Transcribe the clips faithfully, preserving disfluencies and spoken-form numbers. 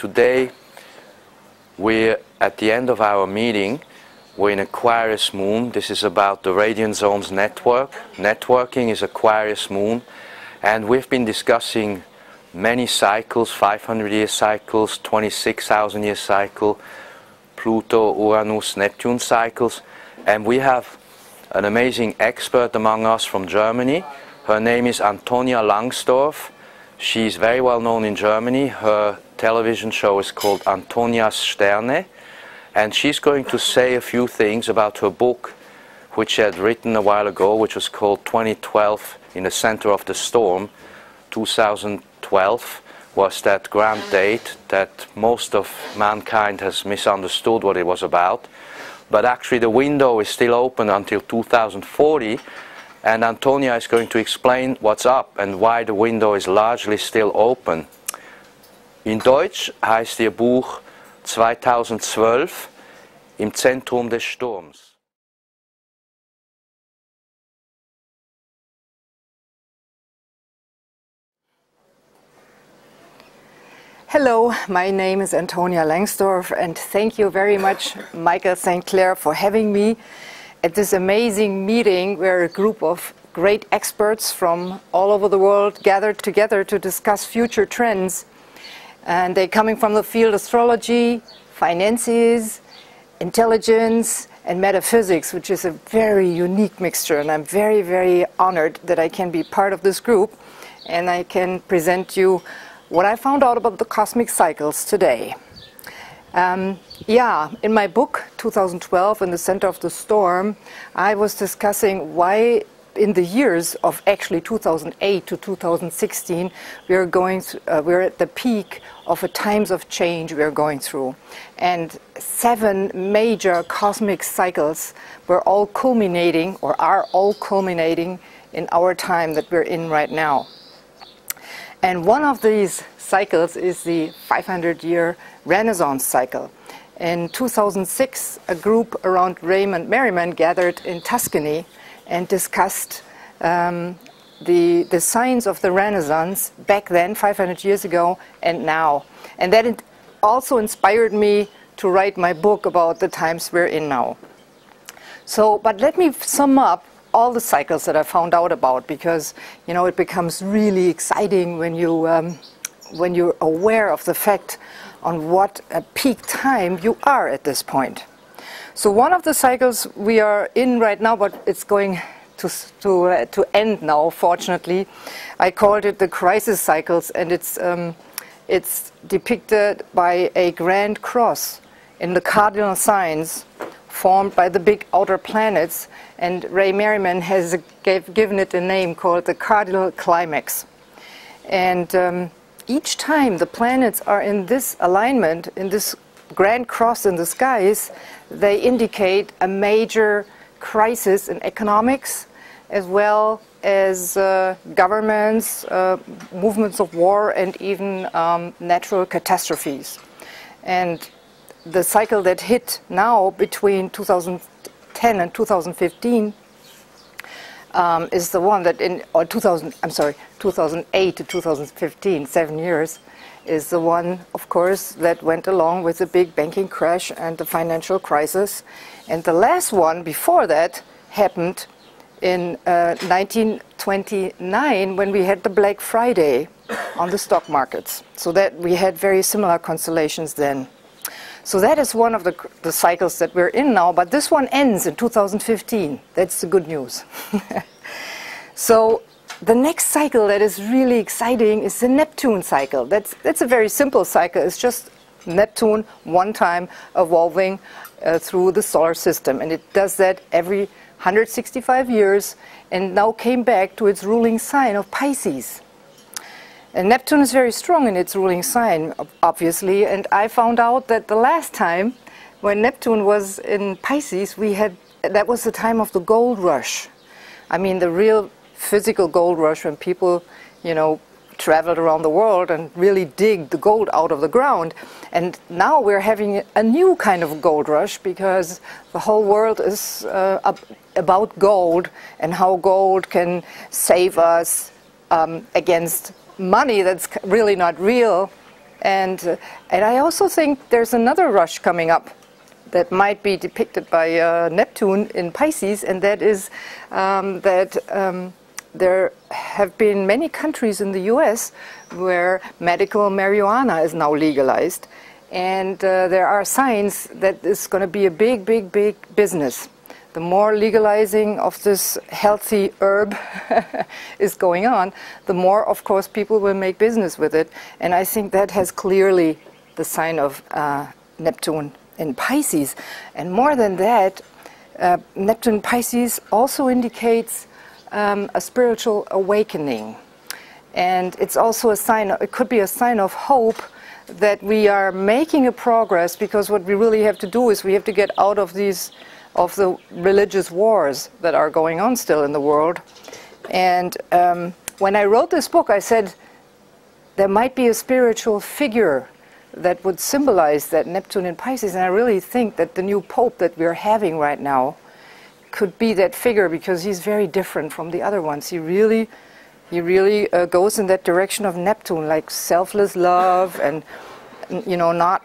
Today, we're at the end of our meeting. We're in Aquarius Moon. This is about the Radiant Zones Network. Networking is Aquarius Moon. And we've been discussing many cycles, five hundred year cycles, twenty-six thousand year cycle, Pluto, Uranus, Neptune cycles. And we have an amazing expert among us from Germany. Her name is Antonia Langsdorf. She's very well known in Germany. Her television show is called Antonia's Sterne. And she's going to say a few things about her book, which she had written a while ago, which was called twenty twelve In the Center of the Storm. Two thousand twelve was that grand date that most of mankind has misunderstood what it was about. But actually the window is still open until two thousand forty, and Antonia is going to explain what's up and why the window is largely still open. In Deutsch heißt ihr Buch twenty twelve Im Zentrum des Sturms. Hello, my name is Antonia Langsdorf, and thank you very much, Michael Saint Clair, for having me at this amazing meeting where a group of great experts from all over the world gathered together to discuss future trends. And they're coming from the field of astrology, finances, intelligence, and metaphysics, which is a very unique mixture. And I'm very, very honored that I can be part of this group, and I can present you what I found out about the cosmic cycles today. Um, yeah, in my book, twenty twelve, In the Center of the Storm, I was discussing why in the years of actually two thousand eight to two thousand sixteen, we are going th uh, we're at the peak of a times of change we are going through. And seven major cosmic cycles were all culminating, or are all culminating, in our time that we're in right now. And one of these cycles is the five hundred year Renaissance cycle. In two thousand six, a group around Raymond Merriman gathered in Tuscany and discussed um, the, the signs of the Renaissance back then, five hundred years ago, and now. And that also inspired me to write my book about the times we're in now. So, but let me sum up all the cycles that I found out about, because you know it becomes really exciting when you um, when you're aware of the fact on what a peak time you are at this point. So one of the cycles we are in right now, but it's going to to uh, to end now, fortunately. I called it the crisis cycles, and it's um, it's depicted by a grand cross in the cardinal signs, formed by the big outer planets, and Ray Merriman has gave, given it a name called the Cardinal Climax. And um, each time the planets are in this alignment, in this grand cross in the skies, they indicate a major crisis in economics, as well as uh, governments, uh, movements of war, and even um, natural catastrophes. And the cycle that hit now between two thousand ten and two thousand fifteen um, is the one that in or two thousand I'm sorry two thousand eight to two thousand fifteen, seven years, is the one, of course, that went along with the big banking crash and the financial crisis. And the last one before that happened in uh, nineteen twenty-nine, when we had the Black Friday on the stock markets, so that we had very similar constellations then. So that is one of the, the cycles that we're in now, but this one ends in two thousand fifteen. That's the good news. So the next cycle that is really exciting is the Neptune cycle. That's, that's a very simple cycle. It's just Neptune one time evolving uh, through the solar system, and it does that every one hundred sixty-five years, and now came back to its ruling sign of Pisces. And Neptune is very strong in its ruling sign, obviously, and I found out that the last time when Neptune was in Pisces, we had, that was the time of the gold rush. I mean, the real physical gold rush, when people, you know, traveled around the world and really digged the gold out of the ground. And now we're having a new kind of gold rush, because the whole world is uh, up about gold and how gold can save us um, against money that's really not real, And, uh, and I also think there's another rush coming up that might be depicted by uh, Neptune in Pisces, and that is um, that um, there have been many countries in the U S where medical marijuana is now legalized, and uh, there are signs that it's going to be a big, big, big business. The more legalizing of this healthy herb is going on, the more, of course, people will make business with it. And I think that has clearly the sign of uh, Neptune in Pisces. And more than that, uh, Neptune Pisces also indicates um, a spiritual awakening. And it's also a sign, it could be a sign of hope that we are making a progress, because what we really have to do is we have to get out of these of the religious wars that are going on still in the world. And um, when I wrote this book, I said there might be a spiritual figure that would symbolize that Neptune in Pisces, and I really think that the new Pope that we're having right now could be that figure, because he's very different from the other ones. He really, he really uh, goes in that direction of Neptune, like selfless love, and, you know, not,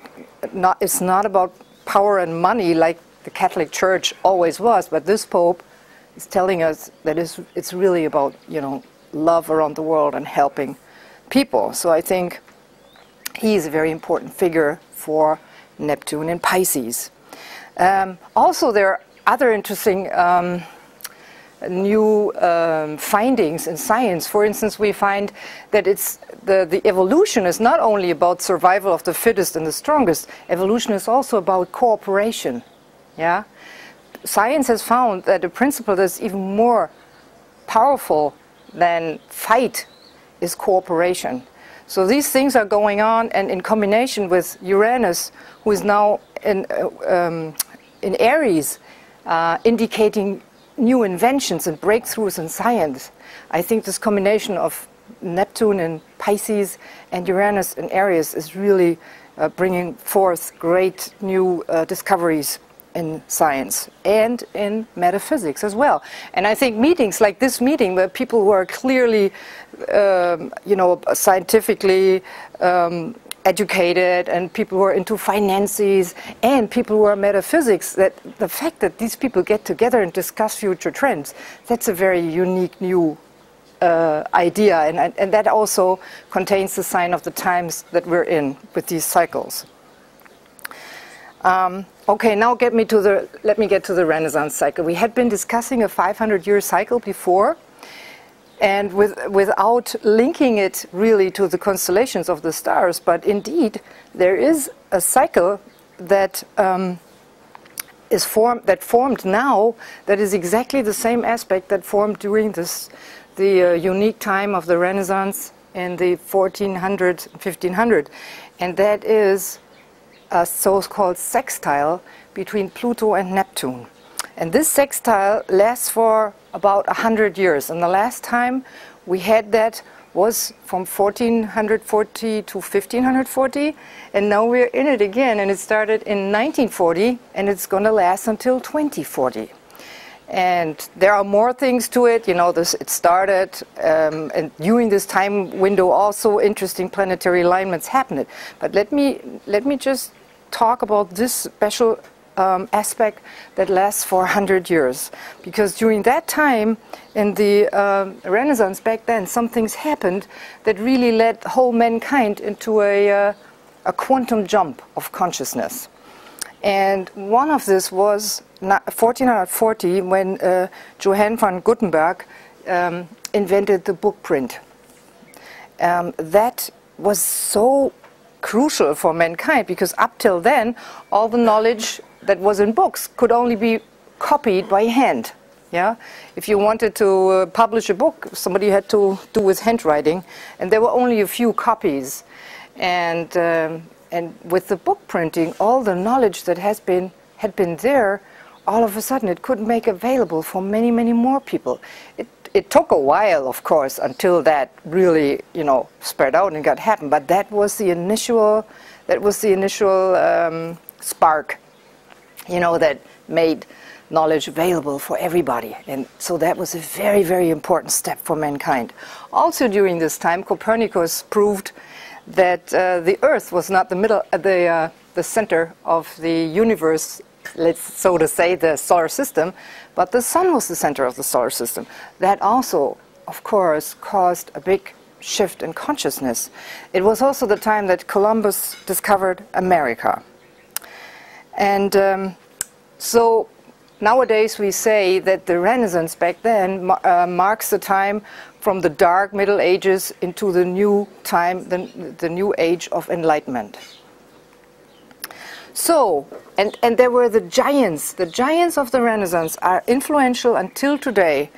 not, it's not about power and money like the Catholic Church always was, but this Pope is telling us that it's, it's really about, you know, love around the world and helping people. So I think he is a very important figure for Neptune in Pisces. Um, also, there are other interesting um, new um, findings in science. For instance, we find that it's the, the evolution is not only about survival of the fittest and the strongest. Evolution is also about cooperation. Yeah, science has found that a principle that's even more powerful than fight is cooperation. So these things are going on, and in combination with Uranus, who is now in, um, in Aries, uh, indicating new inventions and breakthroughs in science. I think this combination of Neptune in Pisces and Uranus in Aries is really uh, bringing forth great new uh, discoveries in science and in metaphysics as well. And I think meetings like this meeting, where people who are clearly, um, you know, scientifically um, educated, and people who are into finances, and people who are metaphysics, that the fact that these people get together and discuss future trends, that's a very unique new uh, idea. And, and that also contains the sign of the times that we're in with these cycles. Um, okay, now get me to the, let me get to the Renaissance cycle. We had been discussing a five hundred year cycle before, and with, without linking it really to the constellations of the stars, but indeed there is a cycle that um, is formed, that formed now, that is exactly the same aspect that formed during this, the uh, unique time of the Renaissance in the fourteen hundred, fifteen hundred, and that is a so-called sextile between Pluto and Neptune. And this sextile lasts for about a hundred years, and the last time we had that was from fourteen forty to fifteen forty, and now we're in it again, and it started in nineteen forty, and it's going to last until twenty forty. And there are more things to it, you know, this, it started, um, and during this time window also interesting planetary alignments happened. But let me, let me just talk about this special um, aspect that lasts for a hundred years. Because during that time, in the uh, Renaissance back then, some things happened that really led whole mankind into a, uh, a quantum jump of consciousness. And one of this was fourteen forty, when uh, Johann von Gutenberg um, invented the book print. Um, that was so crucial for mankind, because up till then, all the knowledge that was in books could only be copied by hand. Yeah? If you wanted to uh, publish a book, somebody had to do with handwriting, and there were only a few copies. And, um, and with the book printing, all the knowledge that has been, had been there, all of a sudden it could make available for many, many more people. It, it took a while, of course, until that really, you know, spread out and got happened. But that was the initial, that was the initial um, spark, you know, that made knowledge available for everybody. And so that was a very, very important step for mankind. Also during this time, Copernicus proved that uh, the Earth was not the middle, uh, the uh, the center of the universe, let's so to say, the solar system, but the Sun was the center of the solar system. That also, of course, caused a big shift in consciousness. It was also the time that Columbus discovered America. And um, so nowadays we say that the Renaissance back then uh, marks the time from the dark Middle Ages into the new time, the, the new age of enlightenment. So, and, and there were the giants. The giants of the Renaissance are influential until today.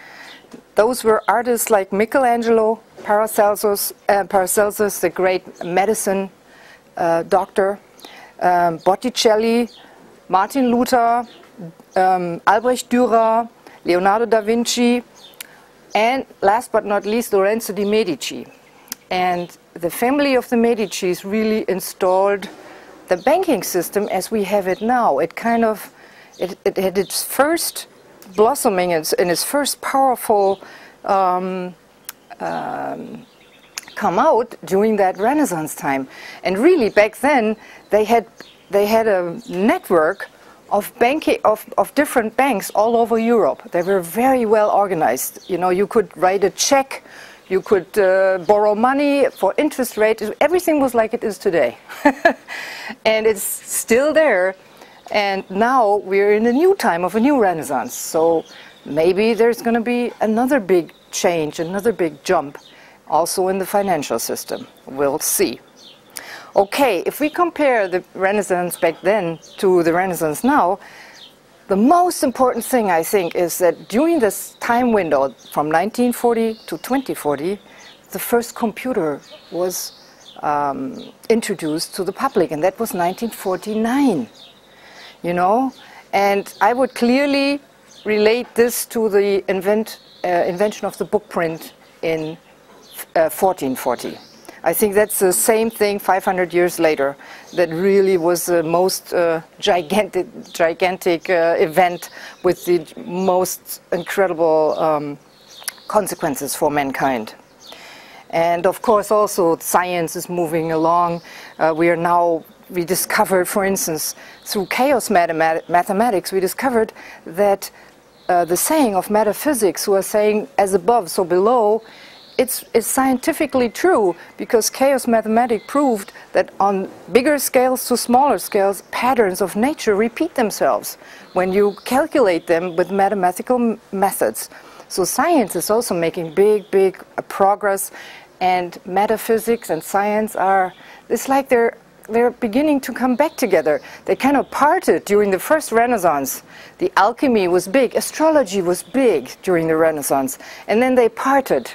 Those were artists like Michelangelo, Paracelsus, uh, Paracelsus the great medicine uh, doctor, um, Botticelli, Martin Luther, um, Albrecht Dürer, Leonardo da Vinci, and last but not least, Lorenzo de' Medici. And the family of the Medicis really installed the banking system as we have it now. It kind of, it, it had its first blossoming and its first powerful um, um, come out during that Renaissance time. And really back then they had, they had a network of, banking, of, of different banks all over Europe. They were very well organized. You know, you could write a check, you could uh, borrow money for interest rate. Everything was like it is today. And it's still there. And now we're in a new time of a new Renaissance. So maybe there's going to be another big change, another big jump, also in the financial system. We'll see. Okay, if we compare the Renaissance back then to the Renaissance now, the most important thing, I think, is that during this time window from nineteen forty to twenty forty, the first computer was um, introduced to the public, and that was nineteen forty-nine, you know? And I would clearly relate this to the invent, uh, invention of the book print in uh, fourteen forty. I think that's the same thing five hundred years later that really was the most uh, gigantic, gigantic uh, event with the most incredible um, consequences for mankind. And of course also science is moving along. Uh, we are now, we discovered, for instance, through chaos mathemat- mathematics, we discovered that uh, the saying of metaphysics, who are saying as above so below, It's, it's scientifically true, because chaos mathematics proved that on bigger scales to smaller scales, patterns of nature repeat themselves when you calculate them with mathematical methods. So science is also making big, big progress, and metaphysics and science are, it's like they're, they're beginning to come back together. They kind of parted during the first Renaissance. The alchemy was big, astrology was big during the Renaissance, and then they parted.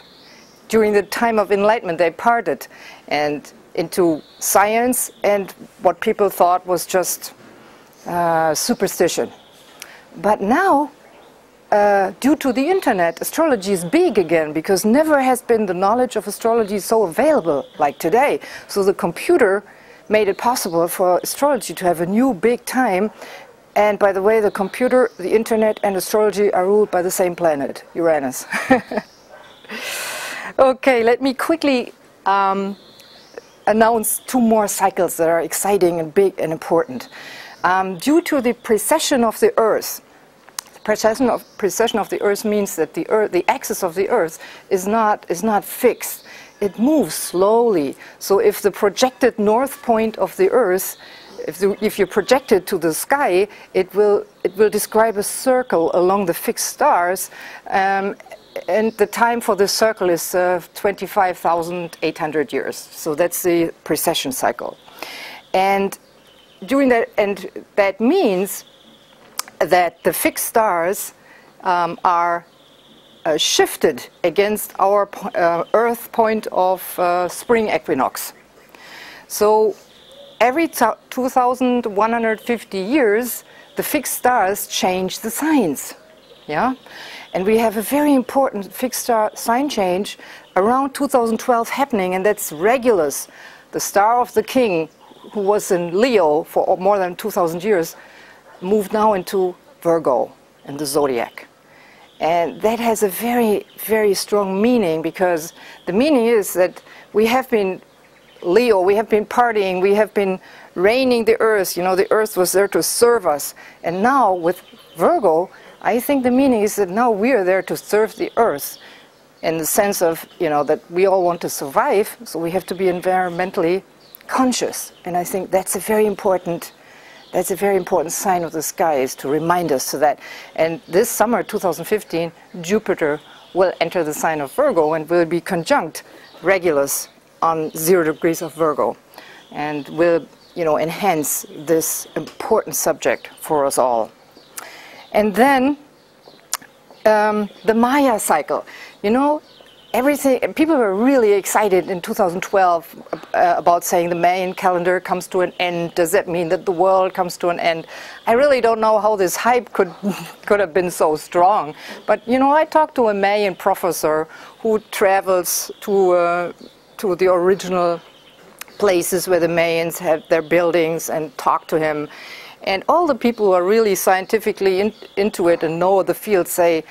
During the time of enlightenment, they parted and into science and what people thought was just uh, superstition. But now, uh, due to the internet, astrology is big again, because never has been the knowledge of astrology so available like today. So the computer made it possible for astrology to have a new big time. And by the way, the computer, the internet, and astrology are ruled by the same planet, Uranus. Okay, let me quickly um, announce two more cycles that are exciting and big and important. Um, due to the precession of the Earth, precession of, precession of the Earth means that the, Earth, the axis of the Earth is not, is not fixed. It moves slowly. So if the projected north point of the Earth, if, the, if you project it to the sky, it will, it will describe a circle along the fixed stars. Um, And the time for this circle is uh, twenty-five thousand eight hundred years. So that's the precession cycle. And during that, and that means that the fixed stars um, are uh, shifted against our uh, Earth point of uh, spring equinox. So every two thousand one hundred fifty years, the fixed stars change the signs. Yeah? And we have a very important fixed star sign change around two thousand twelve happening, and that's Regulus, the star of the king, who was in Leo for more than two thousand years, moved now into Virgo in the zodiac. And that has a very, very strong meaning, because the meaning is that we have been Leo, we have been partying, we have been reigning the earth, you know, the earth was there to serve us. And now with Virgo, I think the meaning is that now we are there to serve the earth, in the sense of, you know, that we all want to survive, so we have to be environmentally conscious. And I think that's a very important, that's a very important sign of the sky, is to remind us to that. And this summer, two thousand fifteen, Jupiter will enter the sign of Virgo and will be conjunct Regulus on zero degrees of Virgo, and will, you know, enhance this important subject for us all. And then um, the Maya cycle. You know, everything, people were really excited in two thousand twelve uh, about saying the Mayan calendar comes to an end. Does that mean that the world comes to an end? I really don't know how this hype could, could have been so strong. But, you know, I talked to a Mayan professor who travels to, uh, to the original places where the Mayans had their buildings, and talked to him. And all the people who are really scientifically in, into it and know the field say,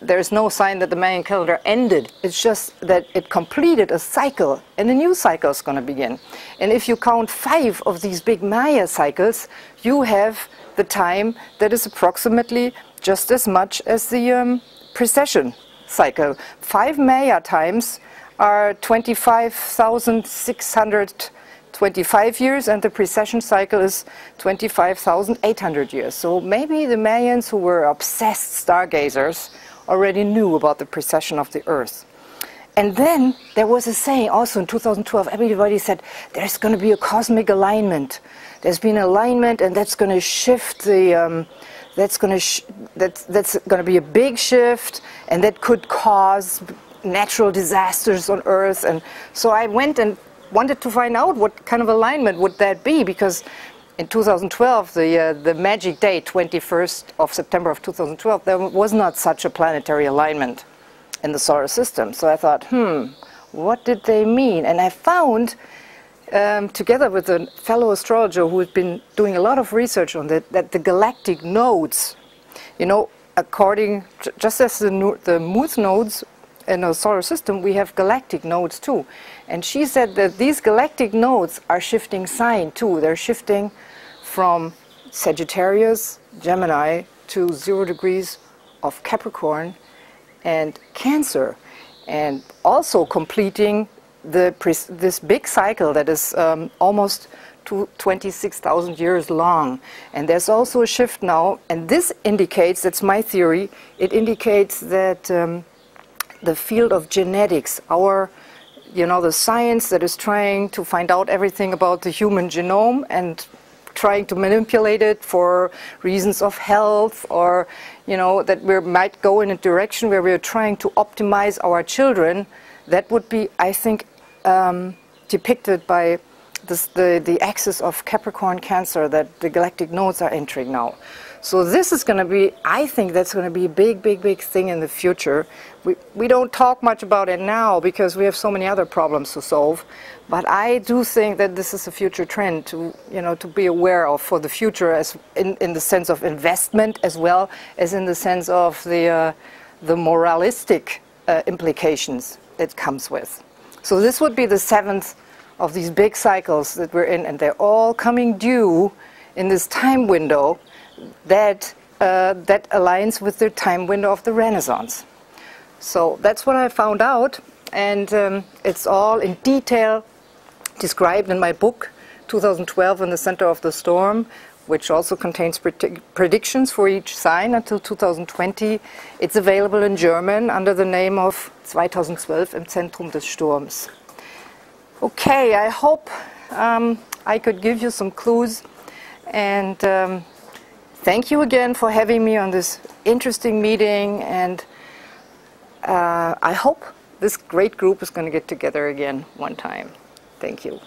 there's no sign that the Mayan calendar ended. It's just that it completed a cycle, and a new cycle is going to begin. And if you count five of these big Maya cycles, you have the time that is approximately just as much as the um, precession cycle. Five Maya times are twenty-five thousand six hundred twenty-five years, and the precession cycle is twenty-five thousand eight hundred years. So maybe the Mayans, who were obsessed stargazers, already knew about the precession of the earth. And then there was a saying also in two thousand twelve, everybody said there's going to be a cosmic alignment. There's been an alignment, and that's going to shift the um, that's going to sh that's that's going to be a big shift, and that could cause natural disasters on earth. And so I went and wanted to find out what kind of alignment would that be, because in two thousand twelve, the, uh, the magic day, twenty-first of September of two thousand twelve, there was not such a planetary alignment in the solar system. So I thought, hmm, what did they mean? And I found, um, together with a fellow astrologer who had been doing a lot of research on that, that the galactic nodes, you know, according, just as the, the moon nodes in our solar system, we have galactic nodes too. And she said that these galactic nodes are shifting sign too. They're shifting from Sagittarius, Gemini, to zero degrees of Capricorn and Cancer, and also completing the this big cycle that is um, almost to twenty-six thousand years long. And there's also a shift now, and this indicates, that's my theory, it indicates that um, the field of genetics, our, you know, the science that is trying to find out everything about the human genome and trying to manipulate it for reasons of health, or, you know, that we might go in a direction where we're trying to optimize our children. That would be, I think, um, depicted by this, the, the axis of Capricorn Cancer that the galactic nodes are entering now. So this is going to be, I think that's going to be a big, big, big thing in the future. We, we don't talk much about it now because we have so many other problems to solve. But I do think that this is a future trend to, you know, to be aware of for the future, as in, in the sense of investment, as well as in the sense of the, uh, the moralistic uh, implications it comes with. So this would be the seventh of these big cycles that we're in, and they're all coming due in this time window that, uh, that aligns with the time window of the Renaissance. So that's what I found out, and um, it's all in detail described in my book, twenty twelve in the Center of the Storm, which also contains pred predictions for each sign until two thousand twenty. It's available in German under the name of twenty twelve im Zentrum des Sturms. Okay, I hope um, I could give you some clues, and um, thank you again for having me on this interesting meeting, and uh, I hope this great group is going to get together again one time. Thank you.